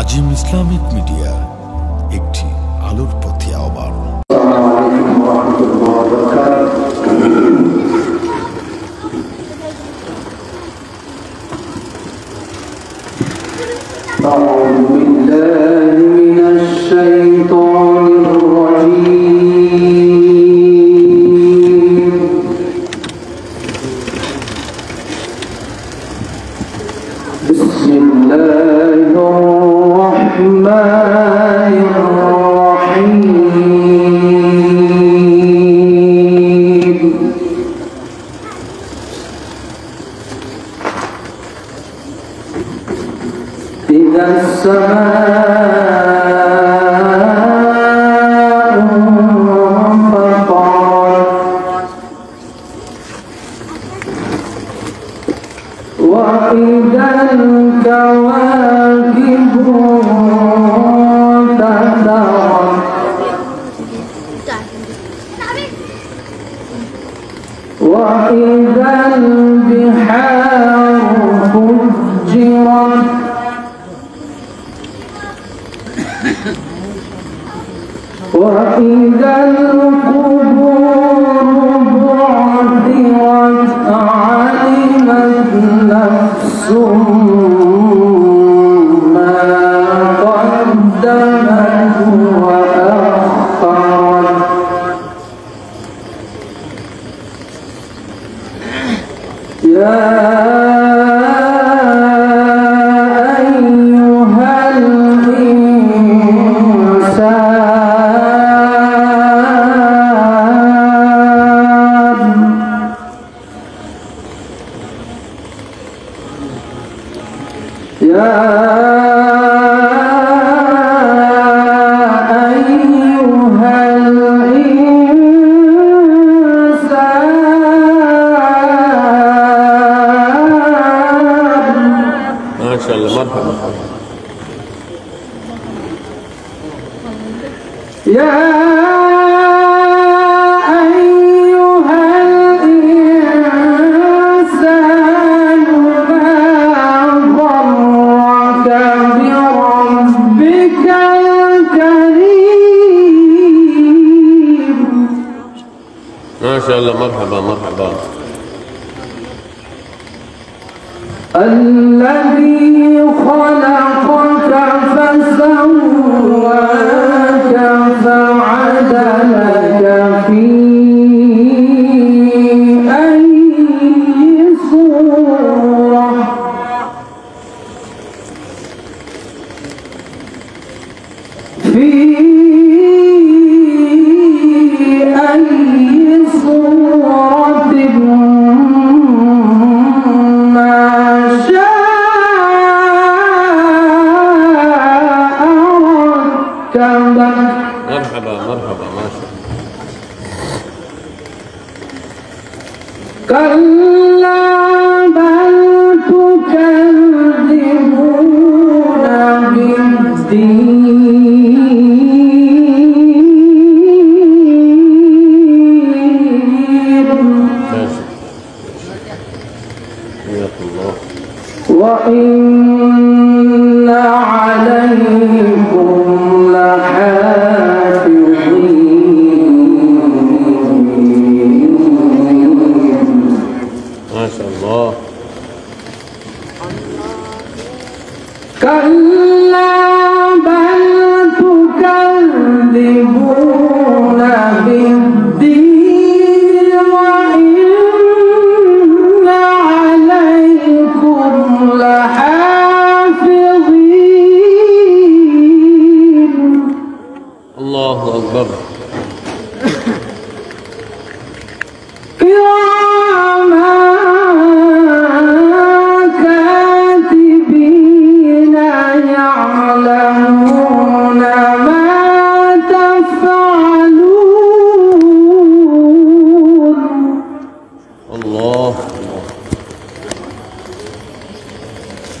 আজিম Islamic media একটি আলোর পথে আওবারুন।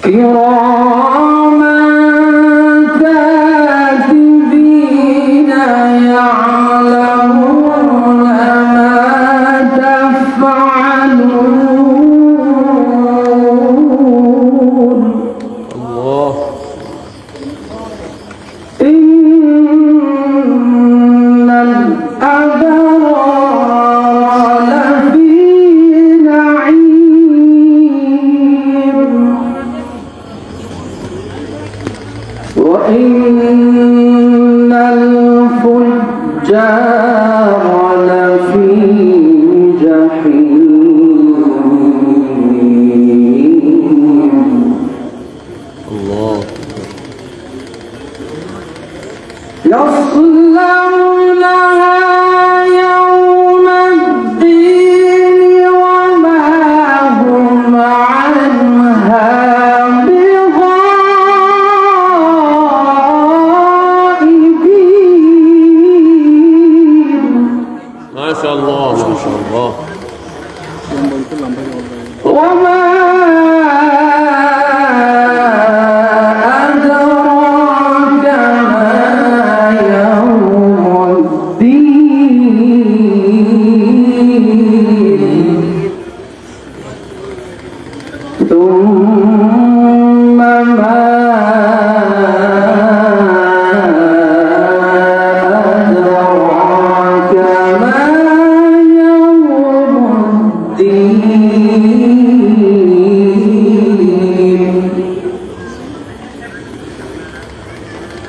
كراما كاتبين يعلمون وإن الفجار لفي جحيم. الله يصلونها يوم الدين وما هم عنها بغائبين. ما شاء الله ما شاء الله.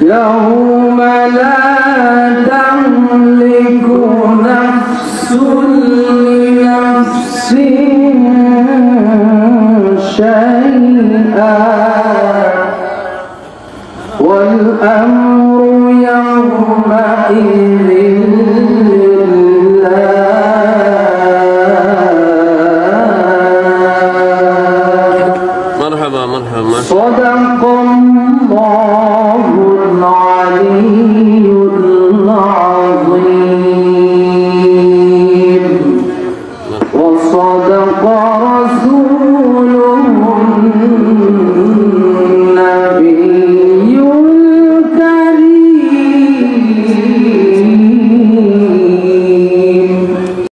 يوم لا تملك نفس لنفس شيئا والأمر يومئذ